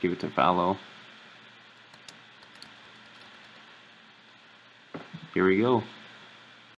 give it to Falo. Here we go.